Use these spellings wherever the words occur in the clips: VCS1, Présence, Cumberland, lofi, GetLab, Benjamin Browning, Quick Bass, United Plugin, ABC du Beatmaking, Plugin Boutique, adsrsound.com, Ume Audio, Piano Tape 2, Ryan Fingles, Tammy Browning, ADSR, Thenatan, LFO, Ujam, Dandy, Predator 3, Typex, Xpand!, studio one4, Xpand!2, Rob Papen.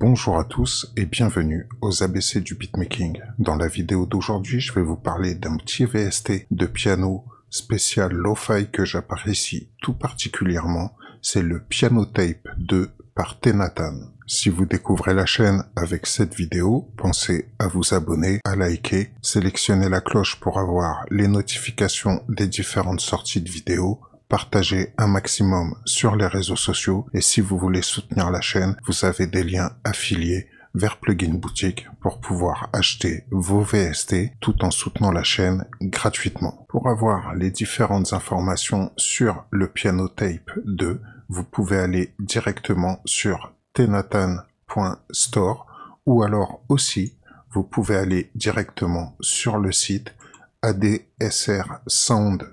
Bonjour à tous et bienvenue aux ABC du Beatmaking. Dans la vidéo d'aujourd'hui, je vais vous parler d'un petit VST de piano spécial lo-fi que j'apprécie tout particulièrement. C'est le Piano Tape 2 par Thenatan. Si vous découvrez la chaîne avec cette vidéo, pensez à vous abonner, à liker, sélectionnez la cloche pour avoir les notifications des différentes sorties de vidéos, partagez un maximum sur les réseaux sociaux et si vous voulez soutenir la chaîne, vous avez des liens affiliés vers Plugin Boutique pour pouvoir acheter vos VST tout en soutenant la chaîne gratuitement. Pour avoir les différentes informations sur le Piano Tape 2, vous pouvez aller directement sur thenatan.store ou alors aussi vous pouvez aller directement sur le site adsrsound.com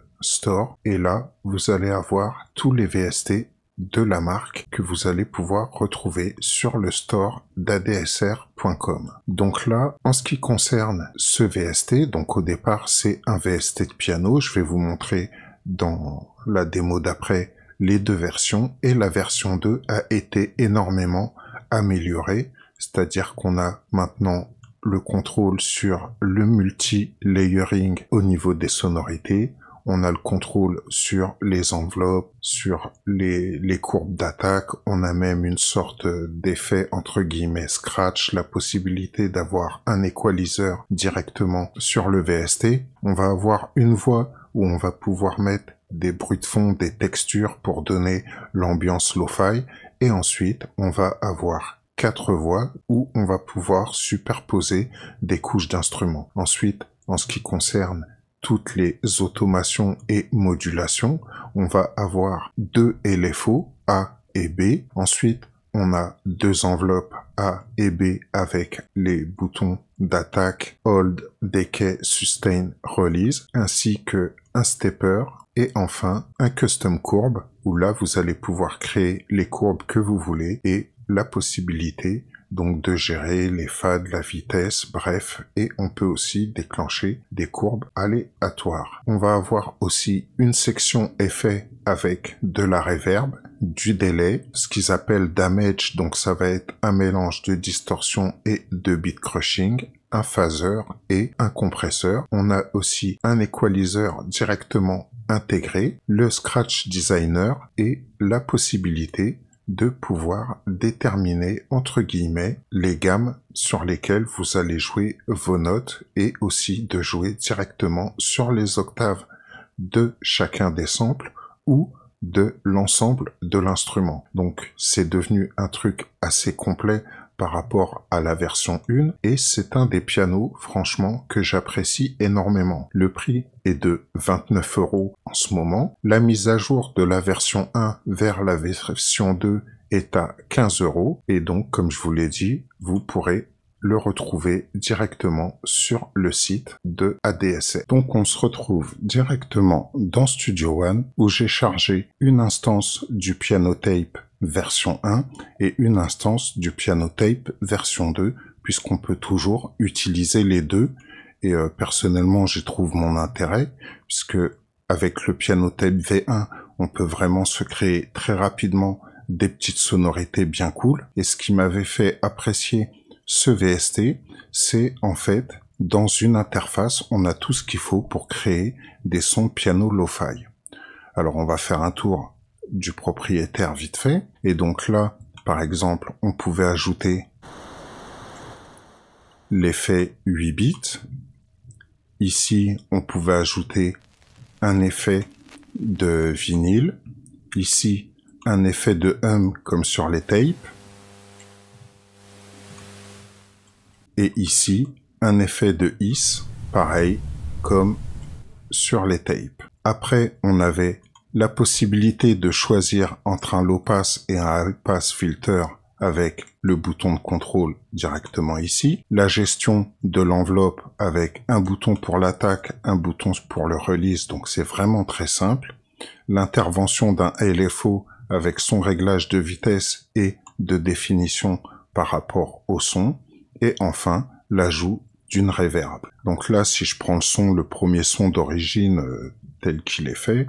et là vous allez avoir tous les VST de la marque que vous allez pouvoir retrouver sur le store d'adsr.com. Donc là, en ce qui concerne ce VST, donc au départ c'est un VST de piano, je vais vous montrer dans la démo d'après les deux versions et la version 2 a été énormément améliorée, c'est-à-dire qu'on a maintenant le contrôle sur le multi-layering au niveau des sonorités, on a le contrôle sur les enveloppes, sur les courbes d'attaque, on a même une sorte d'effet entre guillemets scratch, la possibilité d'avoir un equalizer directement sur le VST, on va avoir une voix où on va pouvoir mettre des bruits de fond, des textures pour donner l'ambiance lo-fi et ensuite on va avoir 4 voix où on va pouvoir superposer des couches d'instruments. Ensuite, en ce qui concerne toutes les automations et modulations, on va avoir 2 LFO, A et B. Ensuite, on a 2 enveloppes A et B avec les boutons d'attaque, hold, decay, sustain, release, ainsi que un stepper et enfin un custom courbe où là vous allez pouvoir créer les courbes que vous voulez et la possibilité donc de gérer les fades, la vitesse, bref, et on peut aussi déclencher des courbes aléatoires. On va avoir aussi une section effet avec de la reverb, du délai, ce qu'ils appellent damage, donc ça va être un mélange de distorsion et de beat crushing, un phaser et un compresseur. On a aussi un equalizer directement intégré, le scratch designer et la possibilité de pouvoir déterminer entre guillemets les gammes sur lesquelles vous allez jouer vos notes et aussi de jouer directement sur les octaves de chacun des samples ou de l'ensemble de l'instrument. Donc c'est devenu un truc assez complet par rapport à la version 1 et c'est un des pianos franchement que j'apprécie énormément. Le prix est de 29 € en ce moment. La mise à jour de la version 1 vers la version 2 est à 15 € et donc comme je vous l'ai dit, vous pourrez le retrouver directement sur le site de ADSR. Donc on se retrouve directement dans Studio One où j'ai chargé une instance du Piano Tape version 1 et une instance du Piano Tape version 2 puisqu'on peut toujours utiliser les deux et personnellement j'y trouve mon intérêt puisque avec le Piano Tape V1 on peut vraiment se créer très rapidement des petites sonorités bien cool et ce qui m'avait fait apprécier ce VST, c'est en fait dans une interface on a tout ce qu'il faut pour créer des sons piano lo-fi. Alors on va faire un tour du propriétaire vite fait et donc là par exemple on pouvait ajouter l'effet 8 bits, ici on pouvait ajouter un effet de vinyle, ici un effet de hum comme sur les tapes et ici un effet de hiss pareil comme sur les tapes. Après on avait la possibilité de choisir entre un low pass et un high pass filter avec le bouton de contrôle directement ici, la gestion de l'enveloppe avec un bouton pour l'attaque, un bouton pour le release, donc c'est vraiment très simple, l'intervention d'un LFO avec son réglage de vitesse et de définition par rapport au son, et enfin l'ajout d'une reverb. Donc là si je prends le son, le premier son d'origine tel qu'il est fait,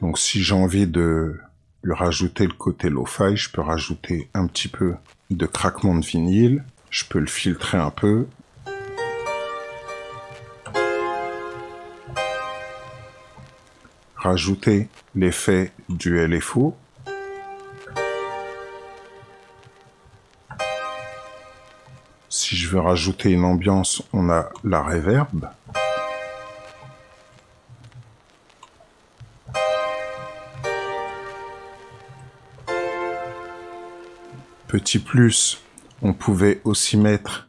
Donc si j'ai envie de lui rajouter le côté lo-fi, je peux rajouter un petit peu de craquement de vinyle, je peux le filtrer un peu. Rajouter l'effet du LFO. Si je veux rajouter une ambiance, on a la reverb. Petit plus, on pouvait aussi mettre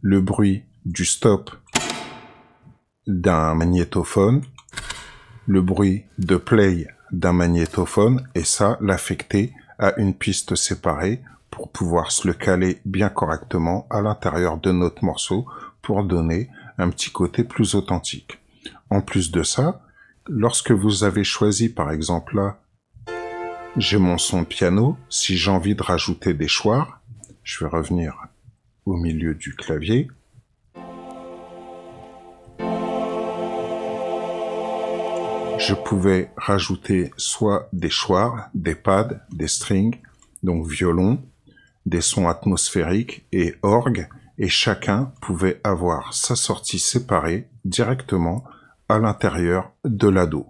le bruit du stop d'un magnétophone, le bruit de play d'un magnétophone, et ça, l'affecter à une piste séparée pour pouvoir se le caler bien correctement à l'intérieur de notre morceau pour donner un petit côté plus authentique. En plus de ça, lorsque vous avez choisi, par exemple là, j'ai mon son piano, si j'ai envie de rajouter des choirs, je vais revenir au milieu du clavier. Je pouvais rajouter soit des choirs, des pads, des strings, donc violon, des sons atmosphériques et orgue, et chacun pouvait avoir sa sortie séparée directement à l'intérieur de l'ado.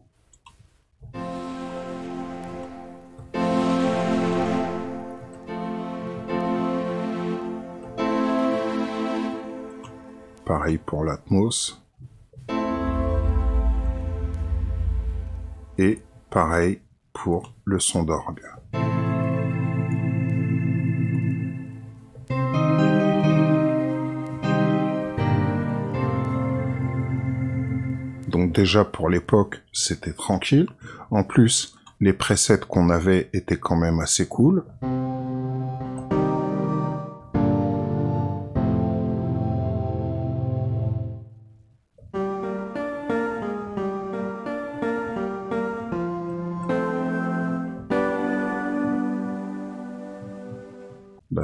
Pareil pour l'atmos. Et pareil pour le son d'orgue. Donc déjà pour l'époque, c'était tranquille. En plus, les presets qu'on avait étaient quand même assez cool.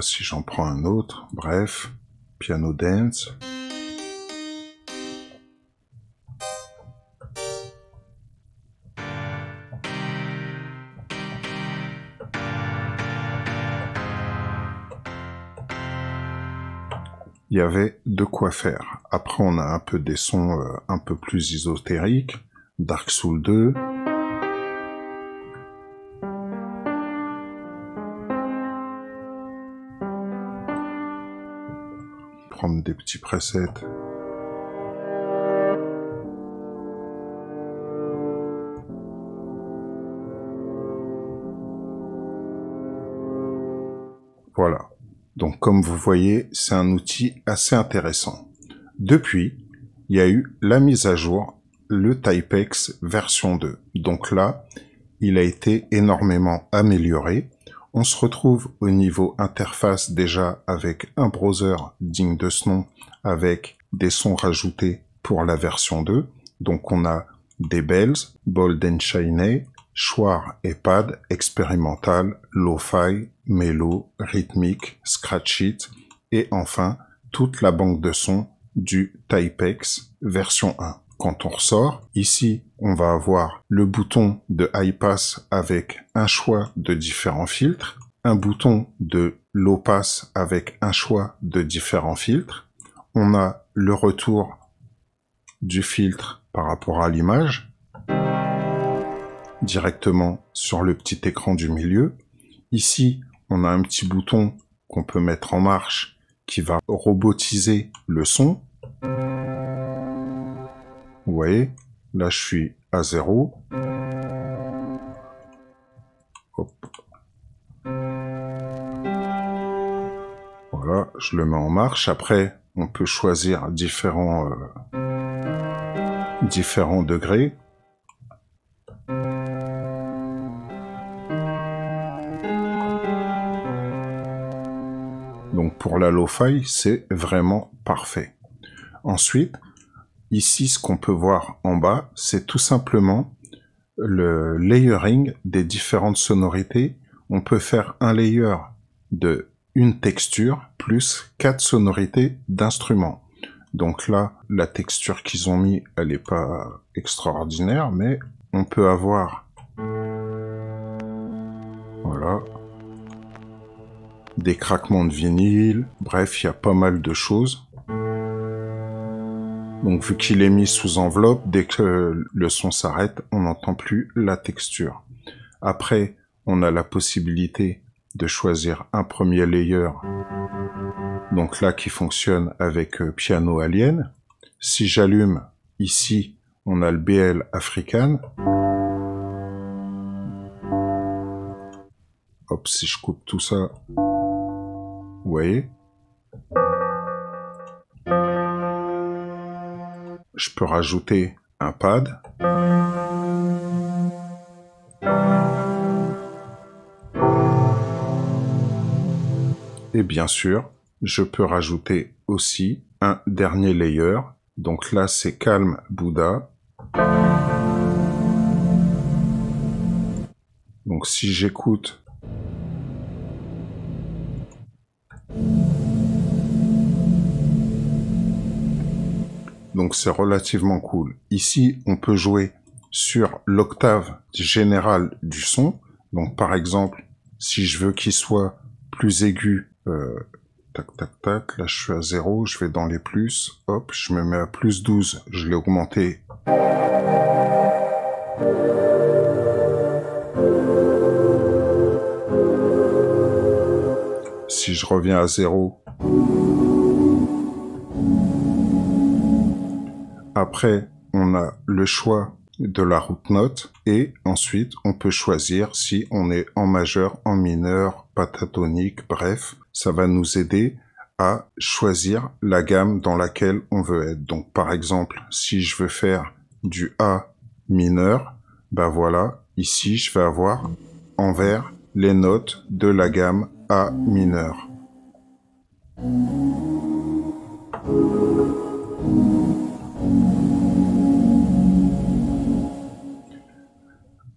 Si j'en prends un autre, bref, piano dance. Il y avait de quoi faire. Après, on a un peu des sons un peu plus ésotériques, Dark Soul 2. Des petits presets. Voilà. Donc comme vous voyez, c'est un outil assez intéressant. Depuis, il y a eu la mise à jour, le Typex version 2. Donc là, il a été énormément amélioré. On se retrouve au niveau interface déjà avec un browser digne de ce nom, avec des sons rajoutés pour la version 2. Donc on a des bells, bold and shiny, choir et pad, expérimental, lo-fi, mélo, rythmique, scratch it, et enfin toute la banque de sons du Typex version 1. Quand on ressort, ici, on va avoir le bouton de high pass avec un choix de différents filtres, un bouton de low pass avec un choix de différents filtres. On a le retour du filtre par rapport à l'image, directement sur le petit écran du milieu. Ici, on a un petit bouton qu'on peut mettre en marche qui va robotiser le son. Vous voyez, là je suis à 0. Hop. Voilà, je le mets en marche. Après, on peut choisir différents degrés. Donc pour la lo-fi, c'est vraiment parfait. Ensuite, ici, ce qu'on peut voir en bas, c'est tout simplement le layering des différentes sonorités. On peut faire un layer de une texture plus 4 sonorités d'instruments. Donc là, la texture qu'ils ont mis, elle n'est pas extraordinaire, mais on peut avoir, voilà, des craquements de vinyle, bref, il y a pas mal de choses. Donc vu qu'il est mis sous enveloppe, dès que le son s'arrête, on n'entend plus la texture. Après, on a la possibilité de choisir un premier layer, donc là qui fonctionne avec Piano Alien. Si j'allume, ici, on a le BL African. Hop, si je coupe tout ça, vous voyez ? Je peux rajouter un pad. Et bien sûr, je peux rajouter aussi un dernier layer. Donc là, c'est Calm Buddha. Donc si j'écoute... Donc c'est relativement cool. Ici, on peut jouer sur l'octave générale du son. Donc par exemple, si je veux qu'il soit plus aigu, tac, tac, tac, là je suis à 0, je vais dans les plus, hop, je me mets à plus 12, je l'ai augmenté. Si je reviens à 0, après, on a le choix de la root note et ensuite, on peut choisir si on est en majeur, en mineur, pentatonique, bref. Ça va nous aider à choisir la gamme dans laquelle on veut être. Donc, par exemple, si je veux faire du A mineur, ben voilà, ici, je vais avoir envers les notes de la gamme A mineur.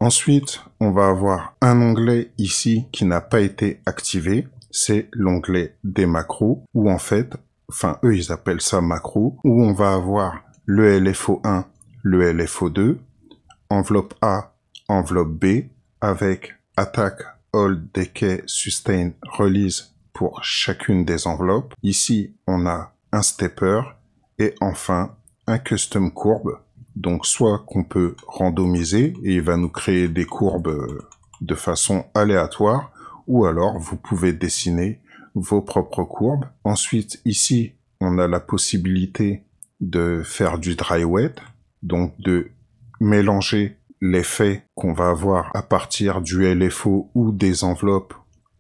Ensuite, on va avoir un onglet ici qui n'a pas été activé. C'est l'onglet des macros, où en fait, enfin eux ils appellent ça macro, où on va avoir le LFO1, le LFO2, enveloppe A, enveloppe B, avec attaque, hold, decay, sustain, release pour chacune des enveloppes. Ici, on a un stepper et enfin un custom courbe. Donc soit qu'on peut randomiser et il va nous créer des courbes de façon aléatoire, ou alors vous pouvez dessiner vos propres courbes. Ensuite ici on a la possibilité de faire du dry wet, donc de mélanger l'effet qu'on va avoir à partir du LFO ou des enveloppes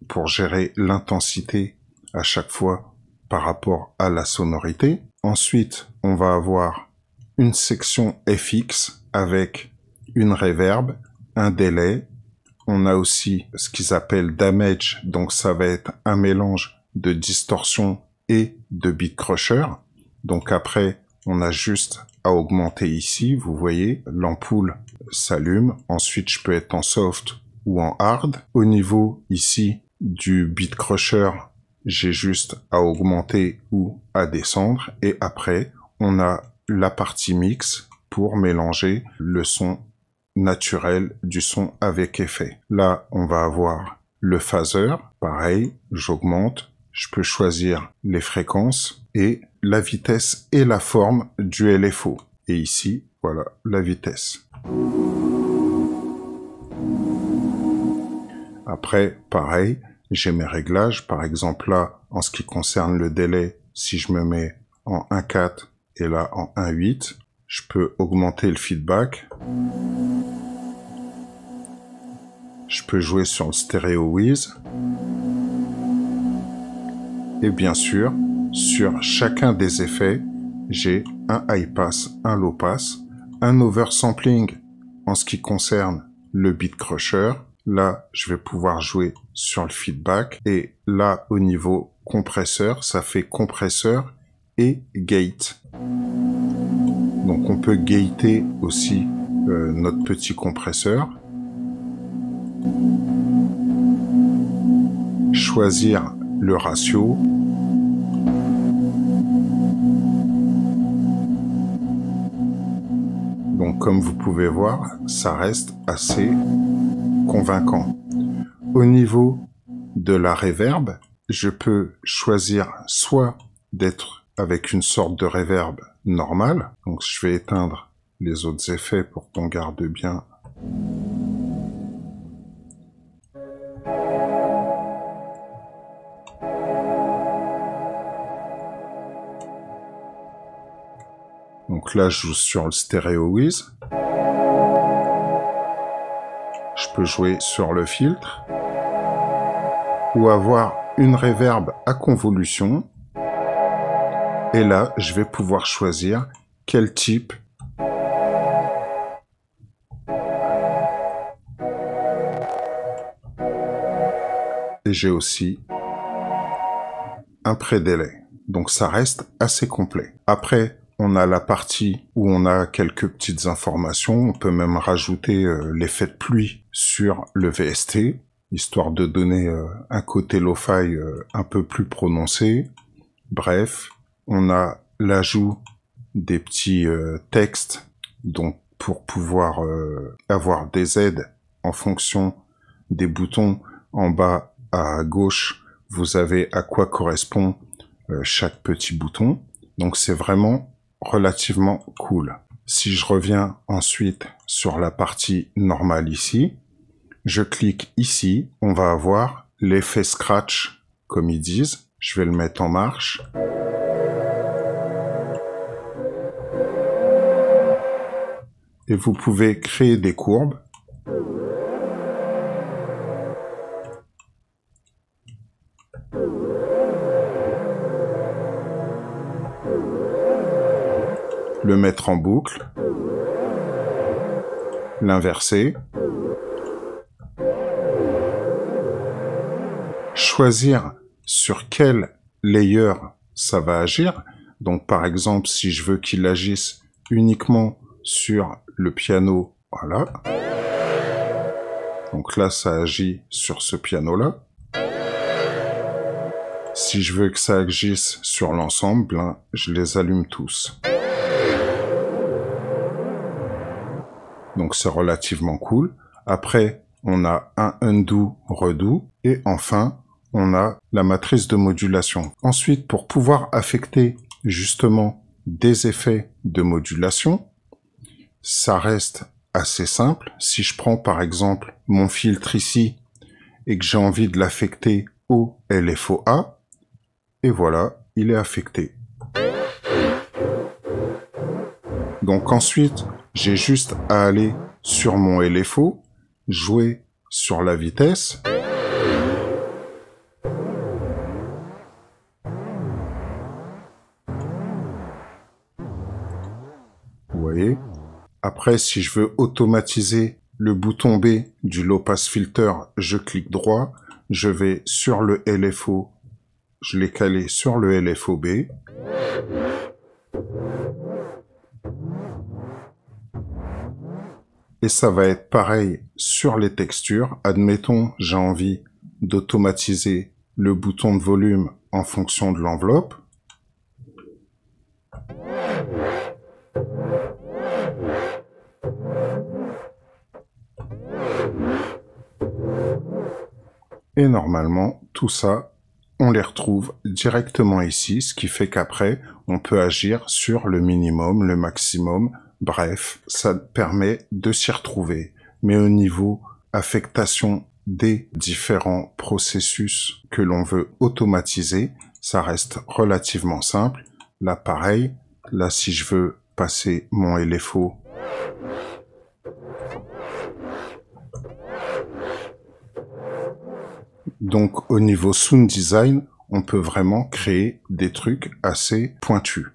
pour gérer l'intensité à chaque fois par rapport à la sonorité. Ensuite on va avoir une section FX avec une reverb, un délai. On a aussi ce qu'ils appellent damage, donc ça va être un mélange de distorsion et de beat crusher. Donc après, on a juste à augmenter ici, vous voyez, l'ampoule s'allume. Ensuite, je peux être en soft ou en hard. Au niveau ici du beat crusher, j'ai juste à augmenter ou à descendre. Et après, on a la partie mix pour mélanger le son naturel du son avec effet. Là, on va avoir le phaser. Pareil, j'augmente. Je peux choisir les fréquences et la vitesse et la forme du LFO. Et ici, voilà, la vitesse. Après, pareil, j'ai mes réglages. Par exemple, là, en ce qui concerne le délai, si je me mets en 1.4, et là, en 1.8, je peux augmenter le feedback. Je peux jouer sur le stéréo Wiz. Et bien sûr, sur chacun des effets, j'ai un high pass, un low pass, un oversampling en ce qui concerne le beat crusher. Là, je vais pouvoir jouer sur le feedback. Et là, au niveau compresseur, ça fait compresseur et gate. Donc on peut gater aussi notre petit compresseur, choisir le ratio, donc comme vous pouvez voir, ça reste assez convaincant. Au niveau de la reverb, je peux choisir soit d'être avec une sorte de reverb normale, donc je vais éteindre les autres effets pour qu'on garde bien. Donc là, je joue sur le stéréo Wiz. Je peux jouer sur le filtre. Ou avoir une reverb à convolution. Et là, je vais pouvoir choisir quel type. Et j'ai aussi un pré-délai. Donc ça reste assez complet. Après, on a la partie où on a quelques petites informations. On peut même rajouter l'effet de pluie sur le VST, histoire de donner un côté lo-fi un peu plus prononcé. Bref, on a l'ajout des petits textes, donc pour pouvoir avoir des aides en fonction des boutons. En bas à gauche, vous avez à quoi correspond chaque petit bouton. Donc c'est vraiment relativement cool. Si je reviens ensuite sur la partie normale ici, je clique ici, on va avoir l'effet scratch, comme ils disent. Je vais le mettre en marche. Et vous pouvez créer des courbes. Le mettre en boucle, l'inverser, choisir sur quel layer ça va agir. Donc par exemple, si je veux qu'il agisse uniquement sur le piano, voilà. Donc là, ça agit sur ce piano-là. Si je veux que ça agisse sur l'ensemble, hein, je les allume tous. Donc c'est relativement cool. Après, on a un undo, redo. Et enfin, on a la matrice de modulation. Ensuite, pour pouvoir affecter justement des effets de modulation, ça reste assez simple. Si je prends par exemple mon filtre ici et que j'ai envie de l'affecter au LFO A, et voilà, il est affecté. Donc ensuite, j'ai juste à aller sur mon LFO, jouer sur la vitesse. Vous voyez? Après, si je veux automatiser le bouton B du low pass filter, je clique droit, je vais sur le LFO, je l'ai calé sur le LFO B. Et ça va être pareil sur les textures. Admettons, j'ai envie d'automatiser le bouton de volume en fonction de l'enveloppe. Et normalement, tout ça, on les retrouve directement ici, ce qui fait qu'après, on peut agir sur le minimum, le maximum. Bref, ça permet de s'y retrouver. Mais au niveau affectation des différents processus que l'on veut automatiser, ça reste relativement simple. Là, pareil. Là, si je veux passer mon LFO, donc au niveau sound design, on peut vraiment créer des trucs assez pointus.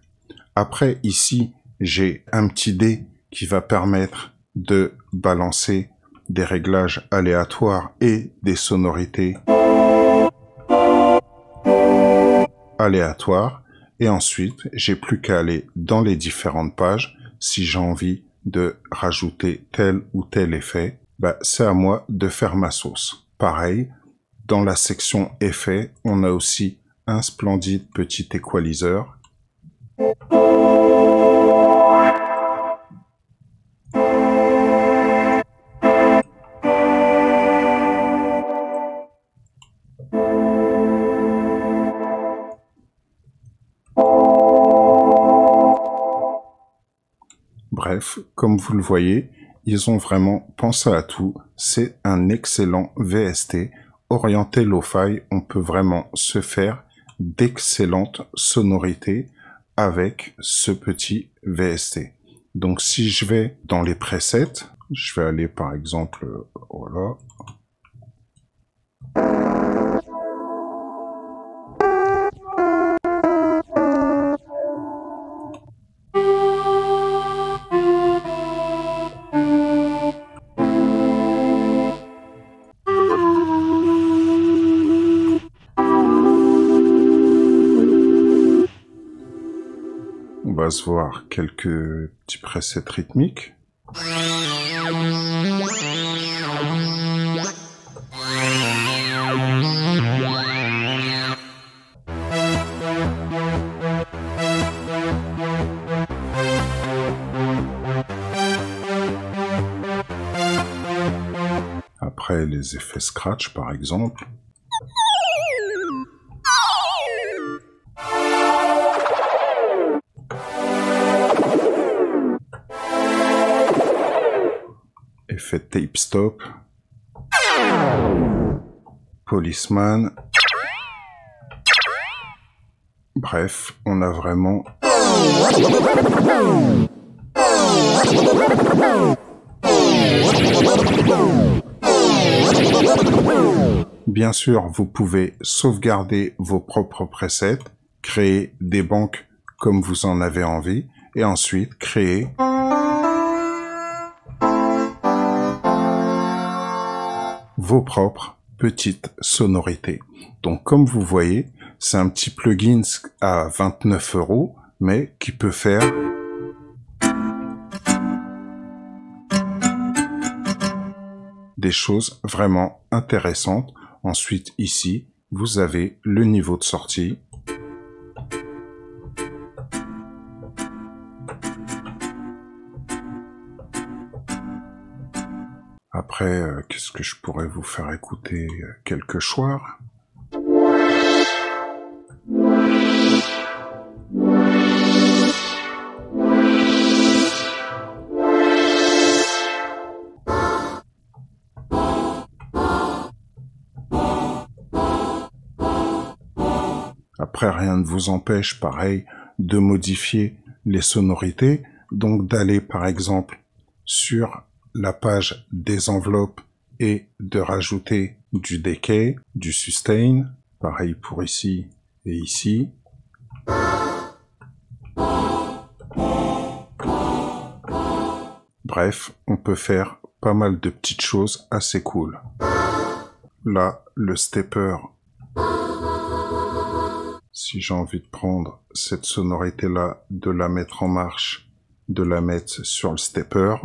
Après, ici, j'ai un petit dé qui va permettre de balancer des réglages aléatoires et des sonorités aléatoires. Et ensuite, j'ai plus qu'à aller dans les différentes pages. Si j'ai envie de rajouter tel ou tel effet, bah, c'est à moi de faire ma sauce. Pareil, dans la section effets, on a aussi un splendide petit équaliseur. Bref, comme vous le voyez, ils ont vraiment pensé à tout. C'est un excellent VST. Orienté lo-fi, on peut vraiment se faire d'excellentes sonorités avec ce petit VST. Donc si je vais dans les presets, je vais aller par exemple, voilà. On va se voir quelques petits presets rythmiques. Après les effets scratch par exemple. Effet tape stop. Policeman. Bref, on a vraiment bien sûr, vous pouvez sauvegarder vos propres presets, créer des banques comme vous en avez envie et ensuite créer vos propres petites sonorités. Donc comme vous voyez, c'est un petit plugin à 29 €, mais qui peut faire des choses vraiment intéressantes. Ensuite ici, vous avez le niveau de sortie. Après, qu'est-ce que je pourrais vous faire écouter? Quelques choix. Après, rien ne vous empêche, pareil, de modifier les sonorités. Donc d'aller, par exemple, sur la page des enveloppes et de rajouter du decay, du sustain. Pareil pour ici et ici. Bref, on peut faire pas mal de petites choses assez cool. Là, le stepper. Si j'ai envie de prendre cette sonorité-là, de la mettre en marche, de la mettre sur le stepper.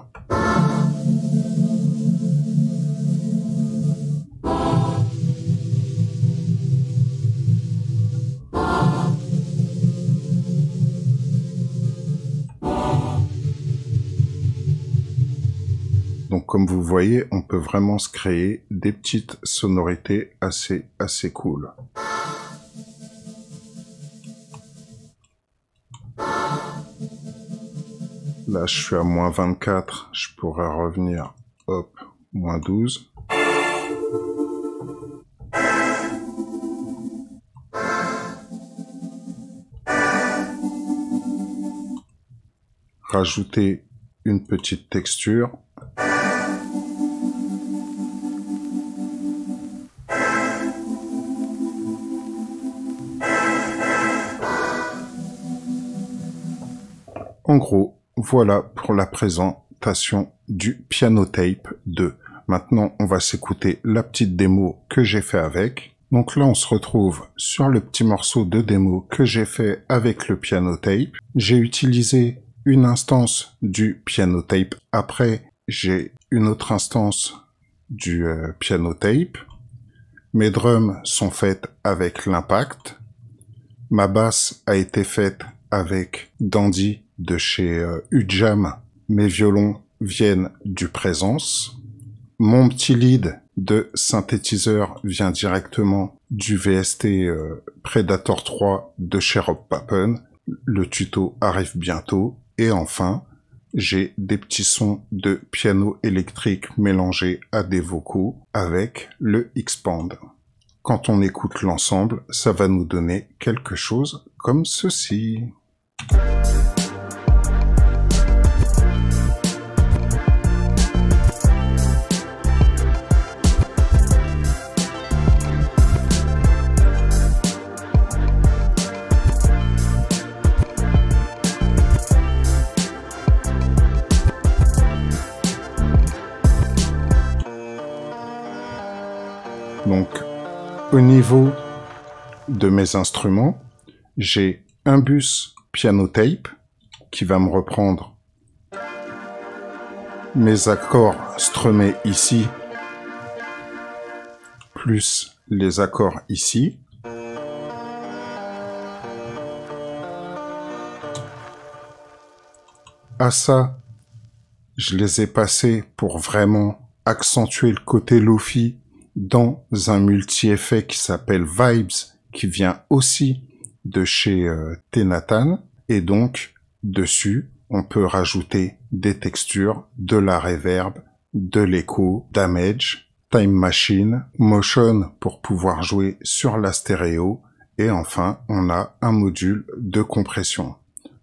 Donc comme vous voyez, on peut vraiment se créer des petites sonorités assez cool. Là, je suis à moins 24, je pourrais revenir, hop, moins 12. Rajouter une petite texture. En gros, voilà pour la présentation du Piano Tape 2. Maintenant, on va s'écouter la petite démo que j'ai fait avec. Donc là, on se retrouve sur le petit morceau de démo que j'ai fait avec le Piano Tape. J'ai utilisé une instance du Piano Tape. Après, j'ai une autre instance du Piano Tape. Mes drums sont faites avec l'Impact. Ma basse a été faite avec Dandy de chez Ujam, mes violons viennent du Présence, mon petit lead de synthétiseur vient directement du VST Predator 3 de chez Rob Papen, le tuto arrive bientôt, et enfin, j'ai des petits sons de piano électrique mélangés à des vocaux avec le Xpand!. Quand on écoute l'ensemble, ça va nous donner quelque chose comme ceci. Donc, au niveau de mes instruments, j'ai un bus Piano Tape qui va me reprendre mes accords strummés ici, plus les accords ici. À ça, je les ai passés pour vraiment accentuer le côté lofi dans un multi-effet qui s'appelle Vibes, qui vient aussi de chez Thenatan. Et donc, dessus, on peut rajouter des textures, de la reverb, de l'écho, damage, time machine, motion pour pouvoir jouer sur la stéréo. Et enfin, on a un module de compression.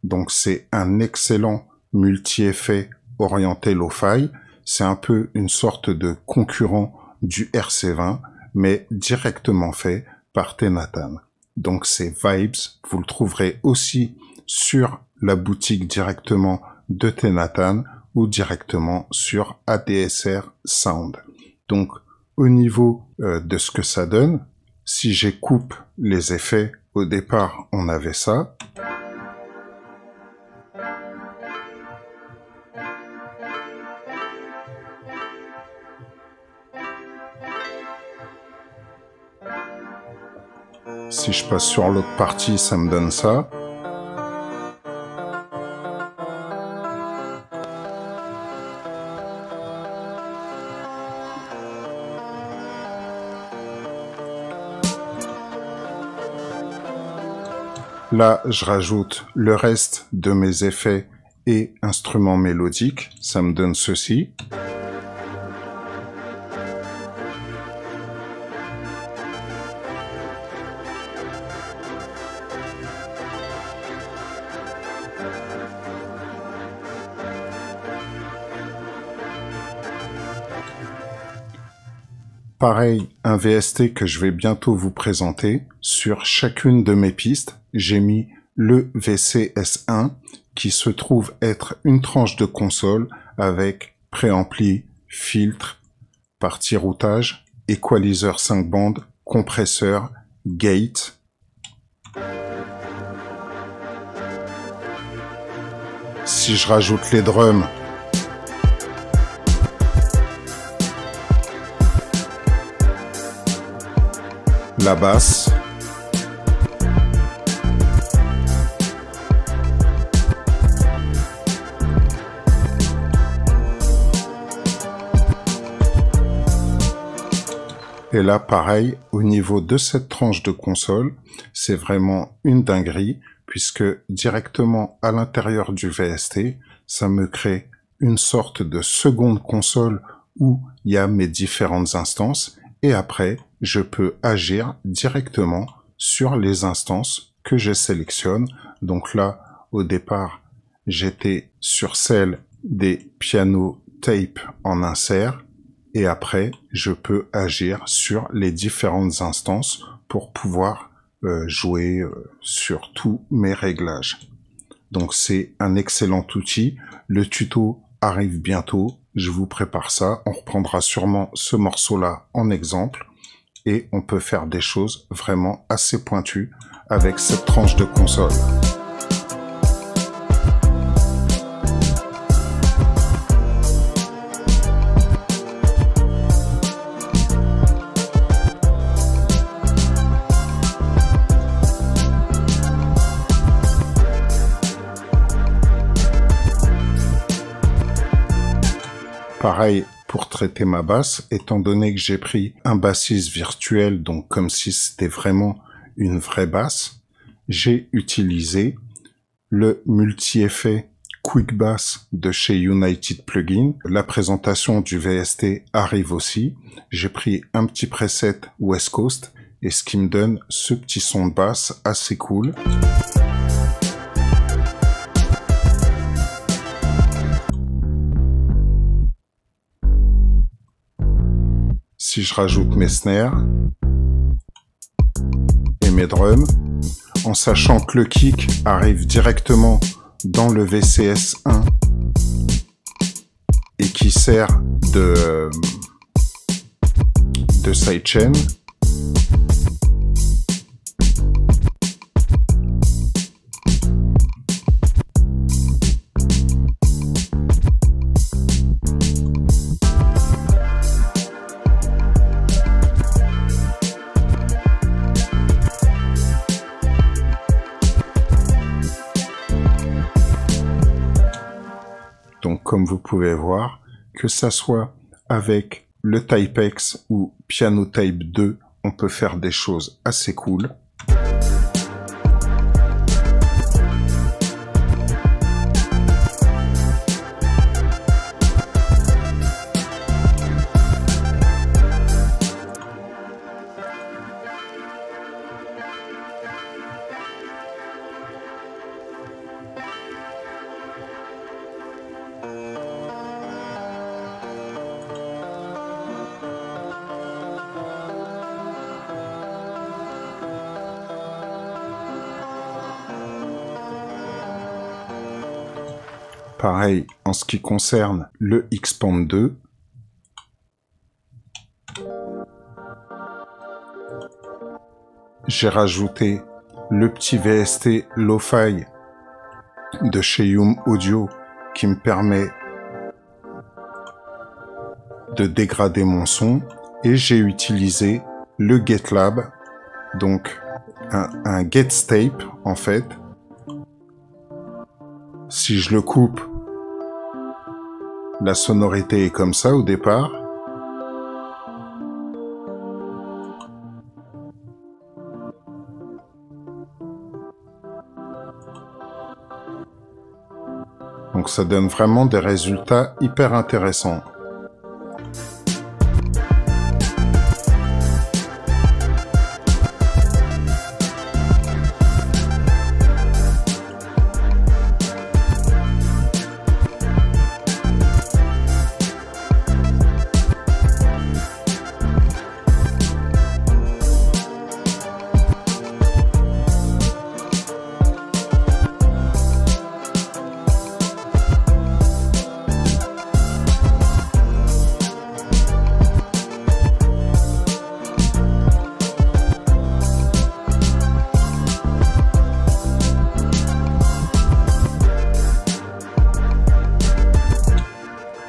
Donc, c'est un excellent multi-effet orienté lo-fi. C'est un peu une sorte de concurrent du RC20, mais directement fait par Thenatan. Donc c'est Vibes, vous le trouverez aussi sur la boutique directement de Thenatan ou directement sur ADSR Sound. Donc au niveau de ce que ça donne, si j'écoupe les effets, au départ on avait ça. Si je passe sur l'autre partie, ça me donne ça. Là, je rajoute le reste de mes effets et instruments mélodiques. Ça me donne ceci. Pareil, un VST que je vais bientôt vous présenter. Sur chacune de mes pistes, j'ai mis le VCS1 qui se trouve être une tranche de console avec préampli, filtre, partie routage, equalizer 5 bandes, compresseur, gate. Si je rajoute les drums, la basse, et là pareil, au niveau de cette tranche de console, c'est vraiment une dinguerie, puisque directement à l'intérieur du VST, ça me crée une sorte de seconde console où il y a mes différentes instances, et après je peux agir directement sur les instances que je sélectionne. Donc là, au départ, j'étais sur celle des piano tape en insert, et après, je peux agir sur les différentes instances pour pouvoir jouer sur tous mes réglages. Donc c'est un excellent outil. Le tuto arrive bientôt. Je vous prépare ça. On reprendra sûrement ce morceau-là en exemple. Et on peut faire des choses vraiment assez pointues avec cette tranche de console. Pareil, pour traiter ma basse, étant donné que j'ai pris un bassiste virtuel, donc comme si c'était vraiment une vraie basse, j'ai utilisé le multi-effet Quick Bass de chez United Plugin. La présentation du VST arrive aussi. J'ai pris un petit preset West Coast et ce qui me donne ce petit son de basse assez cool. Si je rajoute mes snares et mes drums, en sachant que le kick arrive directement dans le VCS1 et qui sert de sidechain, comme vous pouvez voir, que ça soit avec le Typex ou Piano Tape 2, on peut faire des choses assez cool. Pareil en ce qui concerne le Xpand!2. J'ai rajouté le petit VST Lo-Fi de chez Ume Audio qui me permet de dégrader mon son. Et j'ai utilisé le GetLab, donc un Get Tape en fait. Si je le coupe, la sonorité est comme ça au départ. Donc ça donne vraiment des résultats hyper intéressants.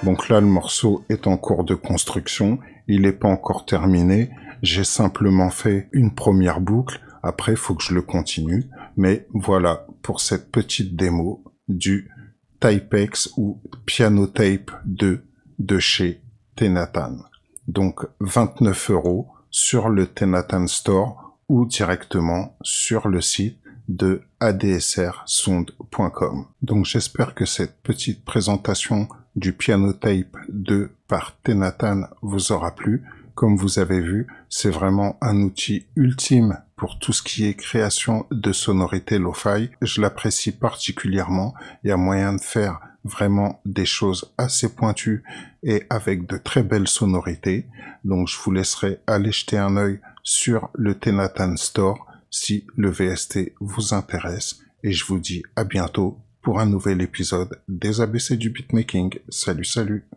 Donc là, le morceau est en cours de construction, il n'est pas encore terminé, j'ai simplement fait une première boucle, après il faut que je le continue, mais voilà pour cette petite démo du Typex ou Piano Tape 2 de chez Thenatan. Donc 29 € sur le Thenatan Store ou directement sur le site de adsrsound.com. Donc j'espère que cette petite présentation du Piano Tape 2 par Thenatan vous aura plu. Comme vous avez vu, c'est vraiment un outil ultime pour tout ce qui est création de sonorités lo-fi. Je l'apprécie particulièrement. Il y a moyen de faire vraiment des choses assez pointues et avec de très belles sonorités. Donc je vous laisserai aller jeter un œil sur le Thenatan Store si le VST vous intéresse. Et je vous dis à bientôt pour un nouvel épisode des ABC du Beatmaking. Salut, salut!